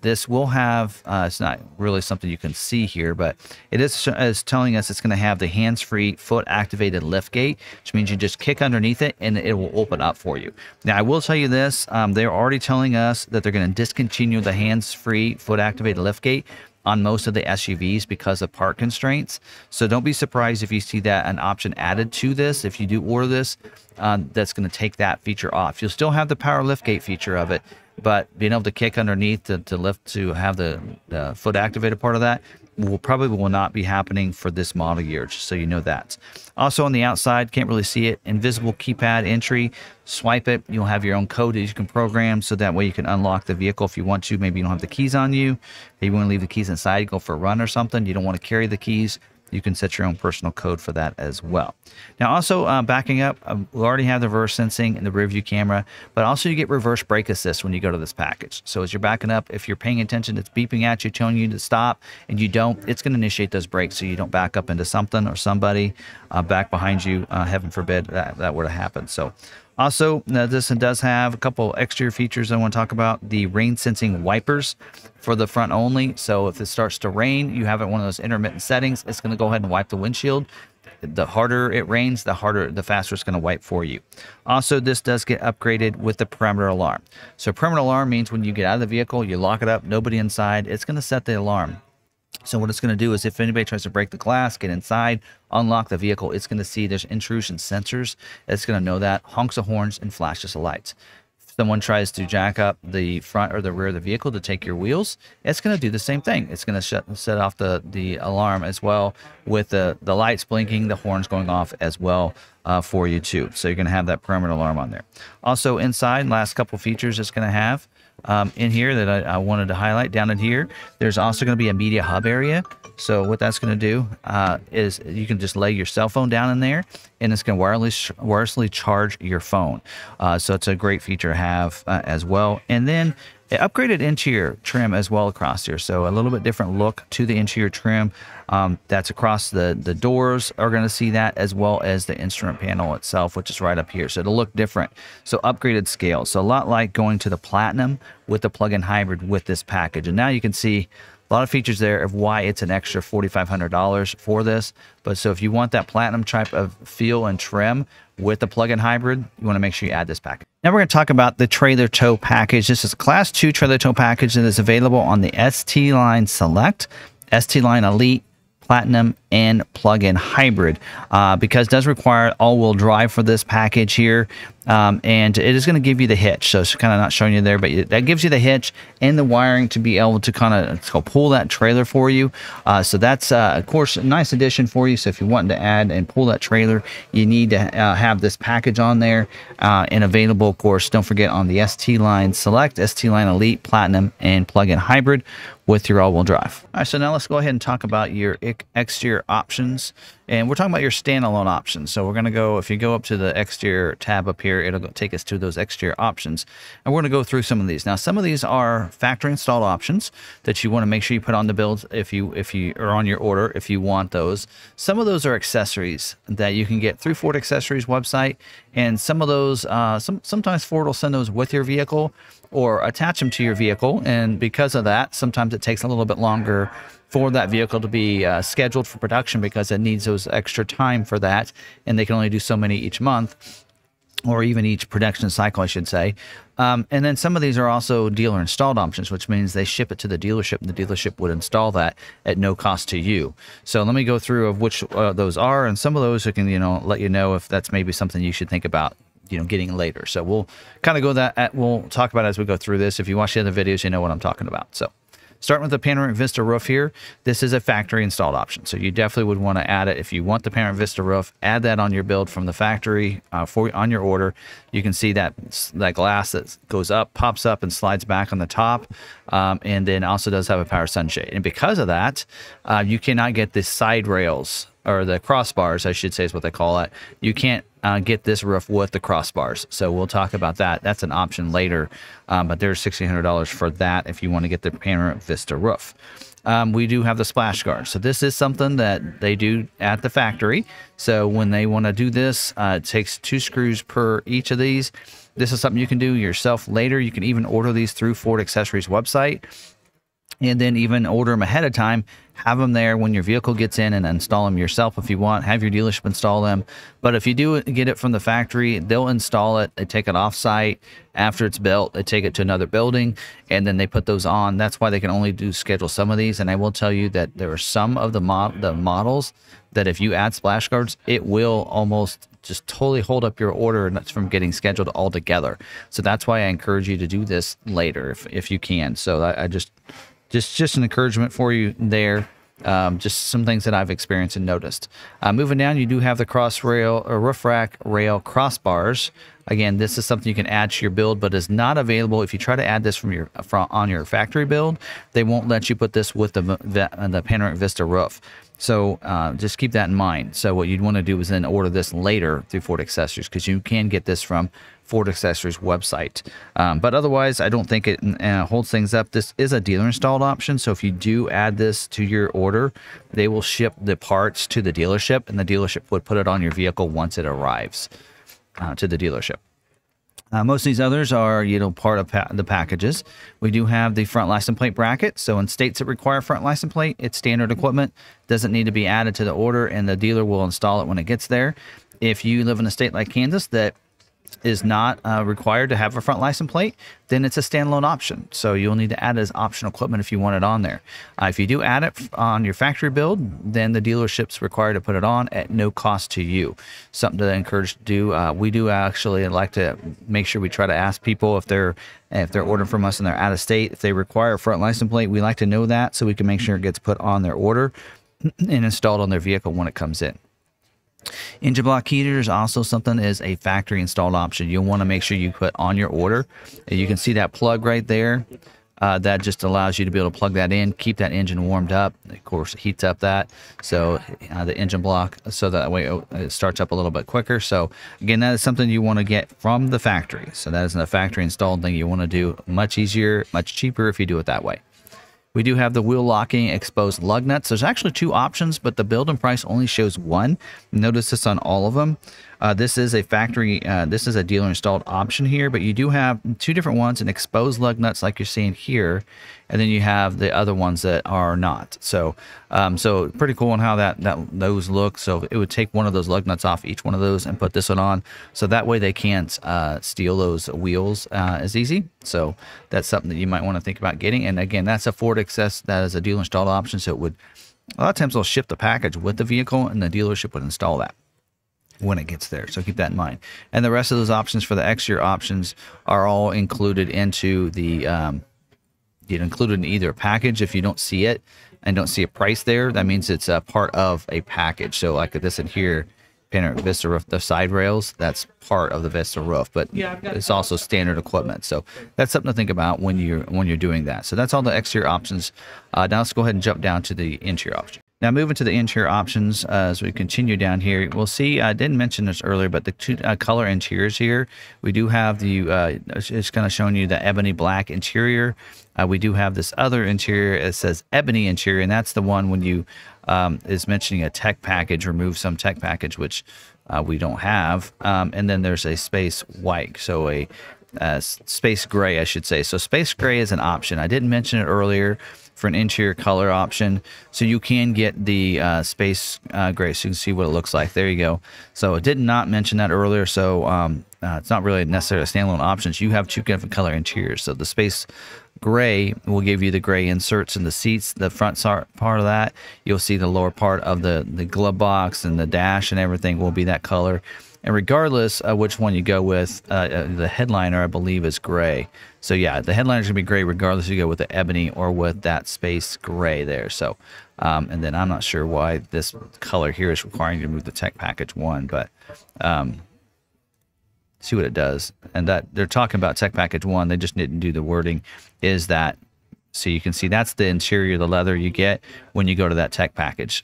this will have, uh, it's not really something you can see here, but it is, is telling us it's going to have the hands-free foot-activated lift gate, which means you just kick underneath it and it will open up for you. Now, I will tell you this, um, they're already telling us that they're going to discontinue the hands-free foot-activated lift gate on most of the S U Vs because of part constraints. So don't be surprised if you see that an option added to this. If you do order this, um, that's going to take that feature off. You'll still have the power lift gate feature of it, but being able to kick underneath to, to lift, to have the, the foot activated part of that will probably will not be happening for this model year, just so you know that. Also on the outside, can't really see it, invisible keypad entry, swipe it, you'll have your own code that you can program, so that way you can unlock the vehicle if you want to. Maybe you don't have the keys on you, maybe you want to leave the keys inside, you go for a run or something, you don't want to carry the keys. You can set your own personal code for that as well. Now also uh, backing up, um, we already have the reverse sensing and the rear view camera, but also you get reverse brake assist when you go to this package. So as you're backing up, if you're paying attention, it's beeping at you, telling you to stop, and you don't, it's going to initiate those brakes so you don't back up into something or somebody uh, back behind you, uh, heaven forbid that, that were to happen. So also, now this one does have a couple exterior features I want to talk about. The rain sensing wipers for the front only. So if it starts to rain, you have it one of those intermittent settings, it's going to go ahead and wipe the windshield. The harder it rains, the harder, the faster it's going to wipe for you. Also, this does get upgraded with the perimeter alarm. So perimeter alarm means when you get out of the vehicle, you lock it up, nobody inside, it's going to set the alarm. So what it's going to do is if anybody tries to break the glass, get inside, unlock the vehicle, it's going to see there's intrusion sensors. It's going to know that, honks of horns and flashes of lights. If someone tries to jack up the front or the rear of the vehicle to take your wheels, it's going to do the same thing. It's going to shut, set off the, the alarm as well with the, the lights blinking, the horns going off as well. Uh, for you too. So you're going to have that perimeter alarm on there. Also inside, last couple features it's going to have um, in here that I, I wanted to highlight down in here. There's also going to be a media hub area. So what that's going to do uh, is you can just lay your cell phone down in there and it's going to wireless, wirelessly charge your phone. Uh, so it's a great feature to have uh, as well. And then it upgraded interior trim as well across here. So a little bit different look to the interior trim. Um, that's across the, the doors are going to see that, as well as the instrument panel itself, which is right up here. So it'll look different. So upgraded scale. So a lot like going to the Platinum with the plug-in hybrid with this package. And now you can see a lot of features there of why it's an extra forty-five hundred dollars for this. But so if you want that Platinum type of feel and trim with the plug-in hybrid, you want to make sure you add this package. Now we're going to talk about the trailer tow package. This is a class two trailer tow package that is available on the S T Line Select, S T Line Elite, Platinum, and plug-in hybrid, uh, because it does require all-wheel drive for this package here. Um, and it is going to give you the hitch. So it's kind of not showing you there, but it, that gives you the hitch and the wiring to be able to kind of pull that trailer for you. Uh, so that's, uh, of course, a nice addition for you. So if you want to add and pull that trailer, you need to uh, have this package on there uh, and available, of course. Don't forget on the S T Line Select, S T Line Elite, Platinum, and Plug-in Hybrid with your all-wheel drive. All right, so now let's go ahead and talk about your exterior options. And we're talking about your standalone options. So we're going to go, if you go up to the exterior tab up here, it'll take us to those exterior options. And we're going to go through some of these. Now, some of these are factory installed options that you want to make sure you put on the build if you, if you are on your order, if you want those. Some of those are accessories that you can get through Ford Accessories website. And some of those, uh, some, sometimes Ford will send those with your vehicle or attach them to your vehicle. And because of that, sometimes it takes a little bit longer for that vehicle to be uh, scheduled for production because it needs those extra time for that. And they can only do so many each month, or even each production cycle, I should say. Um, and then some of these are also dealer installed options, which means they ship it to the dealership and the dealership would install that at no cost to you. So let me go through of which uh, those are, and some of those I can, you know, let you know if that's maybe something you should think about, you know, getting later. So we'll kind of go that at, we'll talk about it as we go through this. If you watch the other videos, you know what I'm talking about. So starting with the panoramic vista roof here, this is a factory installed option. So you definitely would want to add it. If you want the panoramic vista roof, add that on your build from the factory uh, for on your order. You can see that, that glass that goes up, pops up and slides back on the top. Um, and then also does have a power sunshade. And because of that, uh, you cannot get the side rails, or the crossbars, I should say is what they call it. You can't Uh, get this roof with the crossbars. So we'll talk about that. That's an option later, um, but there's sixteen hundred dollars for that if you want to get the panoramic vista roof. Um, we do have the splash guard. So this is something that they do at the factory. So when they want to do this, uh, it takes two screws per each of these. This is something you can do yourself later. You can even order these through Ford Accessories website, and then even order them ahead of time, have them there when your vehicle gets in, and install them yourself if you want, have your dealership install them. But if you do get it from the factory, they'll install it, they take it off site. After it's built, they take it to another building and then they put those on. That's why they can only do schedule some of these. And I will tell you that there are some of the, mo the models that if you add splash guards, it will almost just totally hold up your order and that's from getting scheduled altogether. So that's why I encourage you to do this later if, if you can. So I, I just... Just, just an encouragement for you there. Um, just some things that I've experienced and noticed. Uh, moving down, you do have the cross rail or roof rack rail crossbars. Again, this is something you can add to your build, but is not available. If you try to add this from your from, on your factory build, they won't let you put this with the the, the panoramic vista roof. So uh, just keep that in mind. So what you'd want to do is then order this later through Ford Accessories, because you can get this from Ford Accessories website. Um, but otherwise, I don't think it uh, holds things up. This is a dealer installed option. So if you do add this to your order, they will ship the parts to the dealership and the dealership would put it on your vehicle once it arrives uh, to the dealership. Uh, most of these others are, you know, part of pa the packages. We do have the front license plate bracket. So in states that require front license plate, it's standard equipment. Doesn't need to be added to the order and the dealer will install it when it gets there. If you live in a state like Kansas that is not uh, required to have a front license plate, then it's a standalone option. So you'll need to add it as optional equipment if you want it on there. Uh, if you do add it on your factory build, then the dealership's required to put it on at no cost to you. Something to encourage to do. Uh, we do actually like to make sure we try to ask people if they're if they're ordering from us and they're out of state, if they require a front license plate, we like to know that so we can make sure it gets put on their order and installed on their vehicle when it comes in. Engine block heater is also something is a factory installed option. You'll want to make sure you put on your order. You can see that plug right there. Uh, that just allows you to be able to plug that in, keep that engine warmed up. Of course, it heats up that. So uh, the engine block, so that way it starts up a little bit quicker. So again, that is something you want to get from the factory. So that isn't a factory installed thing you want to do. Much easier, much cheaper if you do it that way. We do have the wheel locking exposed lug nuts. There's actually two options, but the build and price only shows one. Notice this on all of them. Uh, this is a factory, uh, this is a dealer installed option here, but you do have two different ones, and exposed lug nuts like you're seeing here, and then you have the other ones that are not. So um, so pretty cool on how that, that those look. So it would take one of those lug nuts off each one of those and put this one on. So that way they can't uh, steal those wheels uh, as easy. So that's something that you might want to think about getting. And again, that's a Ford Access, that is a dealer installed option. So it would A lot of times they'll ship the package with the vehicle and the dealership would install that when it gets there. So keep that in mind. And the rest of those options for the exterior options are all included into the, um, get included in either package. If you don't see it and don't see a price there, that means it's a part of a package. So like this in here, panoramic Vista roof, the side rails, that's part of the Vista roof, but yeah, it's also standard equipment. So that's something to think about when you're when you're doing that. So that's all the exterior options. Uh, now let's go ahead and jump down to the interior option. Now moving to the interior options, uh, as we continue down here, we'll see, I didn't mention this earlier, but the two uh, color interiors here, we do have the, uh, it's kind of showing you the ebony black interior. Uh, we do have this other interior, it says ebony interior, and that's the one when you, um, is mentioning a tech package, remove some tech package, which uh, we don't have. Um, and then there's a space white, so a uh, space gray, I should say. So space gray is an option. I didn't mention it earlier for an interior color option. So you can get the uh, space uh, gray, so you can see what it looks like. There you go. So I did not mention that earlier, so um, uh, it's not really necessarily a standalone option. So you have two different color interiors. So the space gray will give you the gray inserts in the seats, the front part of that. You'll see the lower part of the, the glove box and the dash and everything will be that color. And regardless of which one you go with, uh, the headliner, I believe, is gray. So yeah, the headliner is going to be gray regardless if you go with the ebony or with that space gray there. So, um, and then I'm not sure why this color here is requiring you to move the tech package one, but um, see what it does. And that they're talking about tech package one, they just didn't do the wording. Is that, so you can see that's the interior, the leather you get when you go to that tech package.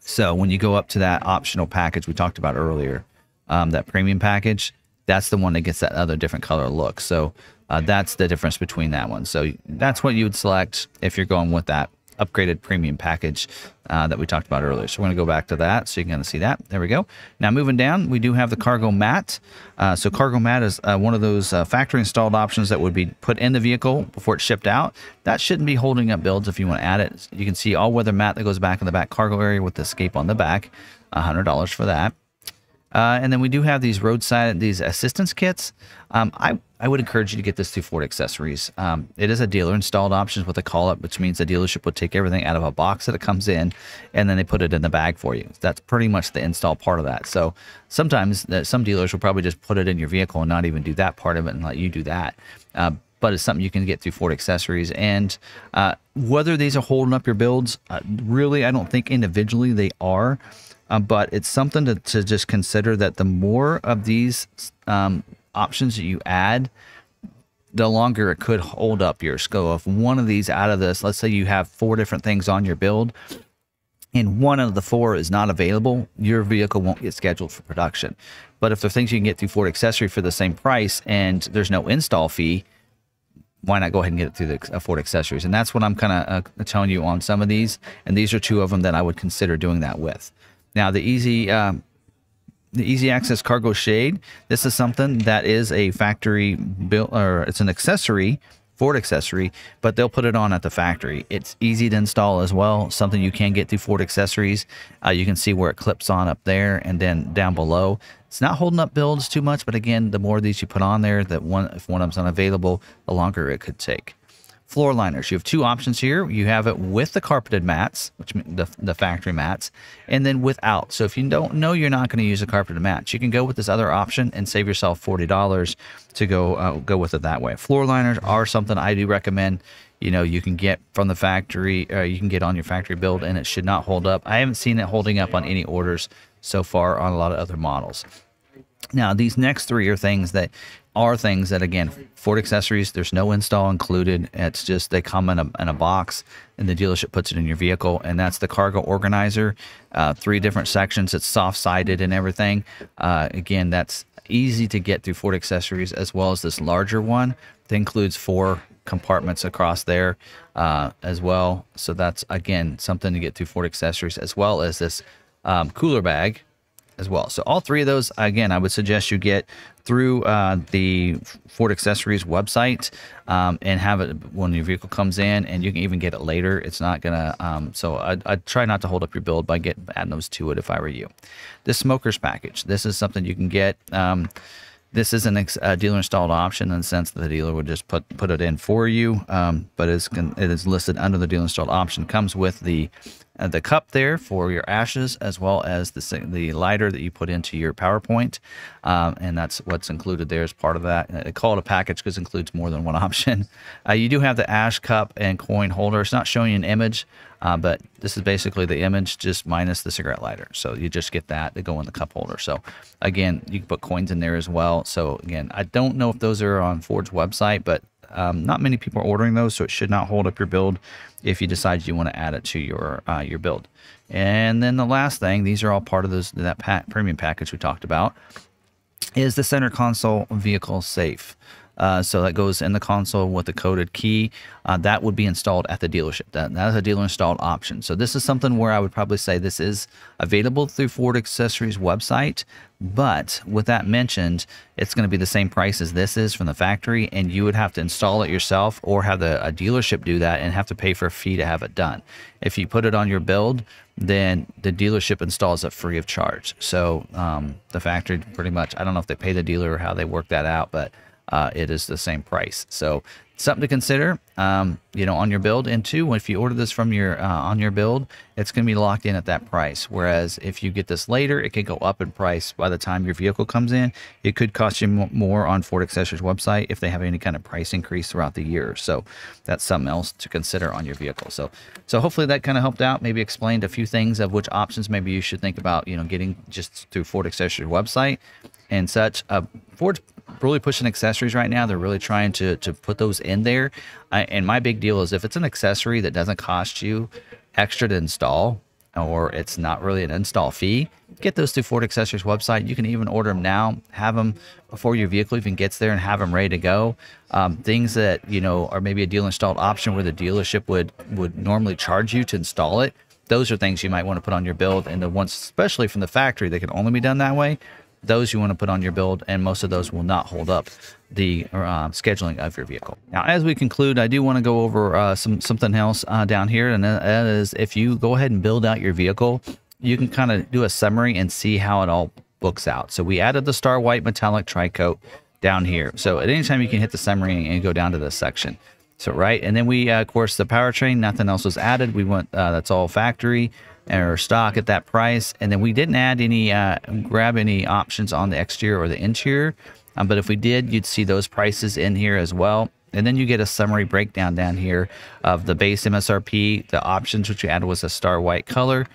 So when you go up to that optional package we talked about earlier, Um, that premium package, that's the one that gets that other different color look. So uh, that's the difference between that one. So that's what you would select if you're going with that upgraded premium package uh, that we talked about earlier. So we're going to go back to that so you can kind of see that. There we go. Now moving down, we do have the cargo mat. Uh, so cargo mat is uh, one of those uh, factory installed options that would be put in the vehicle before it's shipped out. That shouldn't be holding up builds if you want to add it. You can see all weather mat that goes back in the back cargo area with the Escape on the back, one hundred dollars for that. Uh, and then we do have these roadside, these assistance kits. Um, I, I would encourage you to get this through Ford Accessories. Um, it is a dealer installed options with a call up, which means the dealership would take everything out of a box that it comes in, and then they put it in the bag for you. That's pretty much the install part of that. So sometimes uh, some dealers will probably just put it in your vehicle and not even do that part of it and let you do that. Uh, but it's something you can get through Ford Accessories. And uh, whether these are holding up your builds, uh, really, I don't think individually they are. Uh, but it's something to, to just consider that the more of these um, options that you add, the longer it could hold up your score. If one of these out of this, let's say you have four different things on your build, and one of the four is not available, your vehicle won't get scheduled for production. But if there are things you can get through Ford Accessory for the same price and there's no install fee, why not go ahead and get it through the Ford Accessories? And that's what I'm kind of uh, telling you on some of these. And these are two of them that I would consider doing that with. Now the easy, um, the easy access cargo shade. This is something that is a factory built, or it's an accessory, Ford accessory, but they'll put it on at the factory. It's easy to install as well. Something you can get through Ford Accessories. Uh, you can see where it clips on up there, and then down below. It's not holding up builds too much, but again, the more of these you put on there, that one if one of them's unavailable, the longer it could take. Floor liners. You have two options here. You have it with the carpeted mats, which the, the factory mats, and then without. So if you don't know you're not going to use the carpeted mats, you can go with this other option and save yourself forty dollars to go uh, go with it that way. Floor liners are something I do recommend. You know, you can get from the factory, or you can get on your factory build, and it should not hold up. I haven't seen it holding up on any orders so far on a lot of other models. Now, these next three are things that are things that, again, Ford Accessories, there's no install included. It's just they come in a, in a box, and the dealership puts it in your vehicle, and that's the cargo organizer. Uh, three different sections. It's soft-sided and everything. Uh, again, that's easy to get through Ford Accessories, as well as this larger one that includes four compartments across there uh, as well. So that's, again, something to get through Ford Accessories, as well as this um, cooler bag as well. So all three of those, again, I would suggest you get through uh, the Ford Accessories website um, and have it when your vehicle comes in, and you can even get it later. It's not gonna, um, so I'd, I'd try not to hold up your build by getting adding those to it if I were you. This smoker's package, this is something you can get. Um, this is an ex a dealer installed option in the sense that the dealer would just put, put it in for you, um, but it's, it is listed under the dealer installed option, comes with the uh, the cup there for your ashes, as well as the, the lighter that you put into your PowerPoint. Um, and that's what's included there as part of that. And I call it a package because it includes more than one option. Uh, you do have the ash cup and coin holder. It's not showing you an image, uh, but this is basically the image just minus the cigarette lighter. So you just get that to go in the cup holder. So again, you can put coins in there as well. So again, I don't know if those are on Ford's website, but Um, not many people are ordering those, so it should not hold up your build if you decide you want to add it to your uh, your build. And then the last thing, these are all part of those that pa premium package we talked about, is the center console vehicle safe. Uh, so that goes in the console with the coded key. Uh, that would be installed at the dealership. That, that is a dealer installed option. So this is something where I would probably say this is available through Ford Accessories website. But with that mentioned, it's going to be the same price as this is from the factory, and you would have to install it yourself or have the, a dealership do that and have to pay for a fee to have it done. If you put it on your build, then the dealership installs it free of charge. So um, the factory pretty much, I don't know if they pay the dealer or how they work that out, but Uh, it is the same price. So something to consider, um, you know, on your build. And two, if you order this from your uh, on your build, it's going to be locked in at that price. Whereas if you get this later, it could go up in price by the time your vehicle comes in. It could cost you more on Ford Accessories website if they have any kind of price increase throughout the year. So that's something else to consider on your vehicle. So, so hopefully that kind of helped out. Maybe explained a few things of which options maybe you should think about, you know, getting just through Ford Accessories website and such. Uh, Ford's really pushing accessories right now. They're really trying to to put those in there. I, and my big deal is if it's an accessory that doesn't cost you extra to install, or it's not really an install fee, get those through Ford Accessories website. You can even order them now, have them before your vehicle even gets there, and have them ready to go. Um, things that, you know, are maybe a dealer installed option where the dealership would would normally charge you to install it. Those are things you might want to put on your build, and the ones especially from the factory that can only be done that way. Those you want to put on your build, and most of those will not hold up the uh, scheduling of your vehicle. Now, as we conclude, I do want to go over uh, some something else uh, down here, and that is if you go ahead and build out your vehicle, you can kind of do a summary and see how it all books out. So we added the star white metallic tri-coat down here. So at any time, you can hit the summary and go down to this section. So right, and then we, uh, of course, the powertrain, nothing else was added. We went, uh, that's all factory or stock at that price. And then we didn't add any, uh, grab any options on the exterior or the interior. Um, but if we did, you'd see those prices in here as well. And then you get a summary breakdown down here of the base M S R P, the options, which we added was a star white color.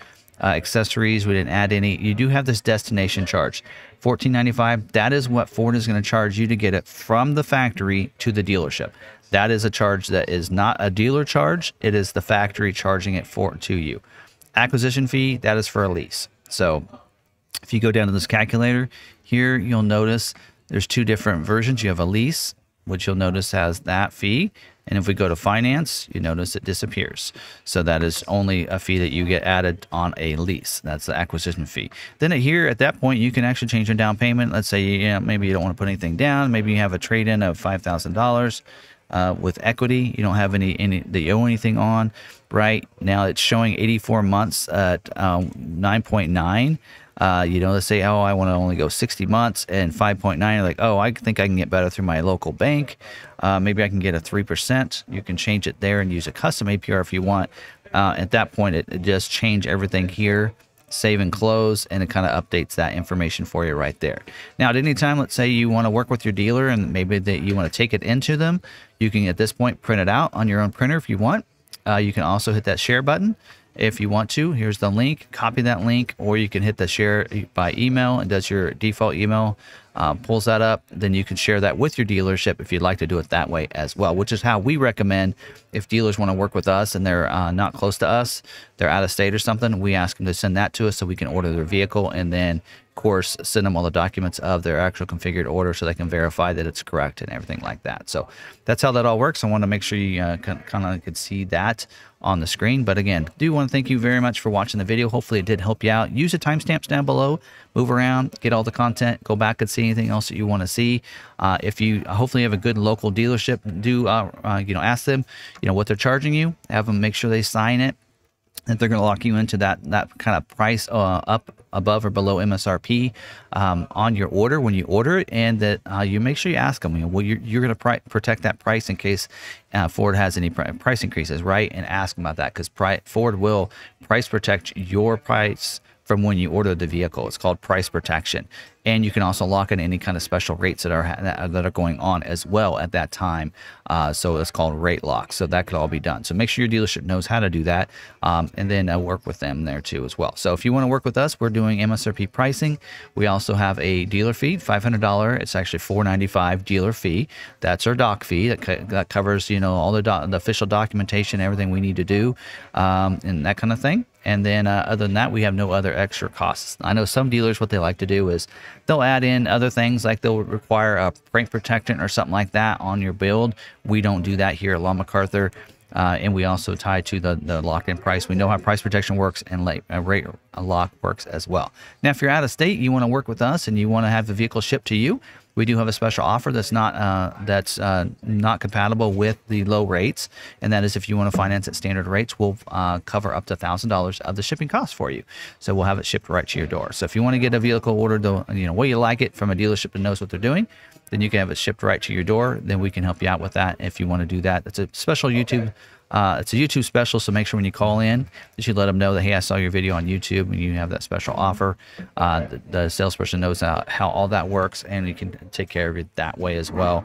Uh, accessories, we didn't add any. You do have this destination charge, fourteen ninety-five. That is what Ford is going to charge you to get it from the factory to the dealership. That is a charge that is not a dealer charge. It is the factory charging it for to you. Acquisition fee, that is for a lease. So if you go down to this calculator here, you'll notice there's two different versions. You have a lease, which you'll notice has that fee. And if we go to finance, you notice it disappears. So that is only a fee that you get added on a lease. That's the acquisition fee. Then here at that point, you can actually change your down payment. Let's say you know, maybe you don't want to put anything down. Maybe you have a trade-in of five thousand dollars. Uh, with equity, you don't have any, any that you owe anything on. Right now it's showing eighty-four months at nine point nine. Uh, you know, let's say, oh, I want to only go sixty months, and five point nine, you're like, oh, I think I can get better through my local bank. Uh, maybe I can get a three percent. You can change it there and use a custom A P R if you want. Uh, at that point, it, it just change everything here. Save and close, and it kind of updates that information for you right there. Now, at any time, let's say you want to work with your dealer and maybe that you want to take it into them, you can at this point print it out on your own printer if you want. Uh, you can also hit that share button if you want to. Here's the link, copy that link, or you can hit the share by email. It does your default email, um, pulls that up, then you can share that with your dealership if you'd like to do it that way as well, which is how we recommend if dealers want to work with us and they're uh, not close to us, they're out of state or something, we ask them to send that to us so we can order their vehicle, and then of course send them all the documents of their actual configured order so they can verify that it's correct and everything like that. So that's how that all works. I want to make sure you uh, kind of could see that on the screen. But again, do want to thank you very much for watching the video. Hopefully it did help you out. Use the timestamps down below, move around, get all the content, go back and see anything else that you want to see. Uh, if you hopefully have a good local dealership, do uh, uh, you know, ask them, you know, what they're charging you, have them make sure they sign it. that they're going to lock you into that that kind of price uh, up above or below M S R P um, on your order when you order it, and that uh, you make sure you ask them, you know, well, you're, you're going to protect that price in case uh, Ford has any pr price increases, right? And ask them about that, because Ford will price protect your price from when you order the vehicle. It's called price protection. And you can also lock in any kind of special rates that are that are going on as well at that time. Uh, so it's called rate lock. So that could all be done. So make sure your dealership knows how to do that, um, and then uh, work with them there too as well. So if you want to work with us, we're doing M S R P pricing. We also have a dealer fee, five hundred dollars. It's actually four ninety-five dealer fee. That's our doc fee that, co that covers, you know, all the, doc the official documentation, everything we need to do, um, and that kind of thing. And then uh, other than that, we have no other extra costs. I know some dealers, what they like to do is they'll add in other things, like they'll require a paint protectant or something like that on your build. We don't do that here at Long McArthur. Uh, and we also tie to the, the lock-in price. We know how price protection works, and late, uh, rate lock works as well. Now, if you're out of state, you want to work with us and you want to have the vehicle shipped to you, we do have a special offer that's not uh, that's uh, not compatible with the low rates, and that is if you want to finance at standard rates, we'll uh, cover up to one thousand dollars of the shipping cost for you. So we'll have it shipped right to your door. So if you want to get a vehicle ordered the you know way you like it from a dealership that knows what they're doing, then you can have it shipped right to your door. Then we can help you out with that if you want to do that. That's a special YouTube. Uh, it's a YouTube special, so make sure when you call in that you let them know that, hey, I saw your video on YouTube, and you have that special offer. Uh, the, the salesperson knows how, how all that works, and you can take care of it that way as well.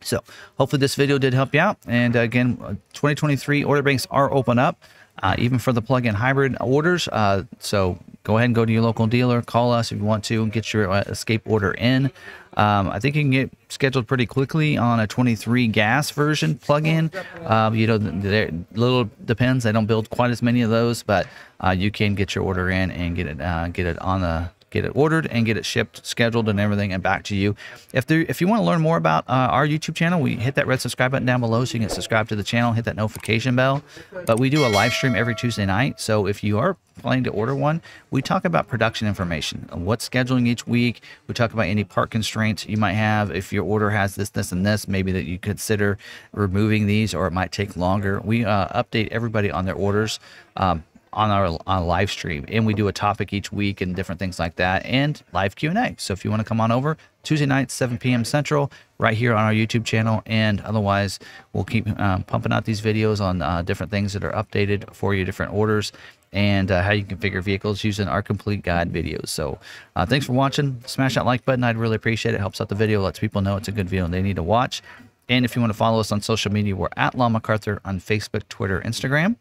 So hopefully this video did help you out. And again, twenty twenty-three order banks are open up, uh, even for the plug-in hybrid orders. Uh, so go ahead and go to your local dealer, call us if you want to, and get your uh, Escape order in. Um, I think you can get scheduled pretty quickly on a twenty-three gas version plug-in. Uh, you know, they're little depends. They don't build quite as many of those, but uh, you can get your order in and get it uh, get it on the get it ordered and get it shipped, scheduled, and everything, and back to you. If there, if you want to learn more about uh, our YouTube channel, we hit that red subscribe button down below so you can subscribe to the channel, hit that notification bell. But we do a live stream every Tuesday night, so if you are planning to order one, we talk about production information, what's scheduling each week. We talk about any part constraints you might have. If your order has this, this, and this, maybe that you consider removing these, or it might take longer. We uh, update everybody on their orders um, on our on live stream, and we do a topic each week and different things like that, and live Q and A. So if you want to come on over, Tuesday night, seven P M Central, right here on our YouTube channel. And otherwise, we'll keep um, pumping out these videos on uh, different things that are updated for your different orders, and uh, how you configure vehicles using our complete guide videos. So uh, thanks for watching. Smash that like button. I'd really appreciate it. Helps out the video, lets people know it's a good video and they need to watch. And if you want to follow us on social media, we're at Long McArthur on Facebook, Twitter, Instagram.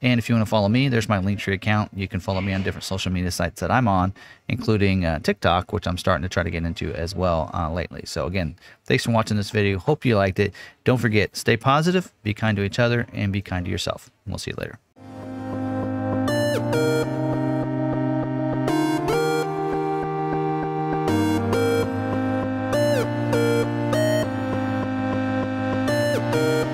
And if you want to follow me, there's my Linktree account. You can follow me on different social media sites that I'm on, including uh, TikTok, which I'm starting to try to get into as well uh, lately. So again, thanks for watching this video. Hope you liked it. Don't forget, stay positive, be kind to each other, and be kind to yourself. And we'll see you later. We'll be right back.